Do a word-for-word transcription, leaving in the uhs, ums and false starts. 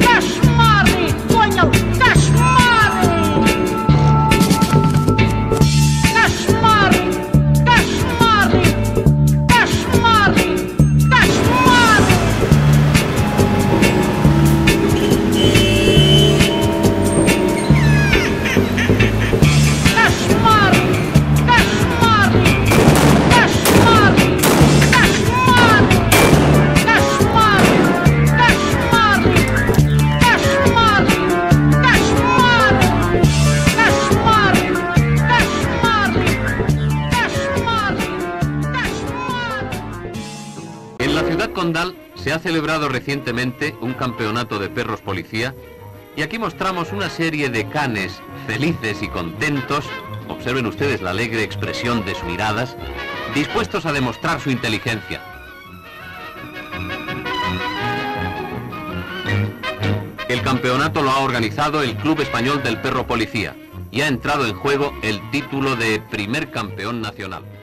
кошмары, понял, кошмары. Кошмары, кошмары, кошмары, кошмары. Condal se ha celebrado recientemente un campeonato de perros policía y aquí mostramos una serie de canes felices y contentos, observen ustedes la alegre expresión de sus miradas, dispuestos a demostrar su inteligencia. El campeonato lo ha organizado el Club Español del Perro Policía y ha entrado en juego el título de primer campeón nacional.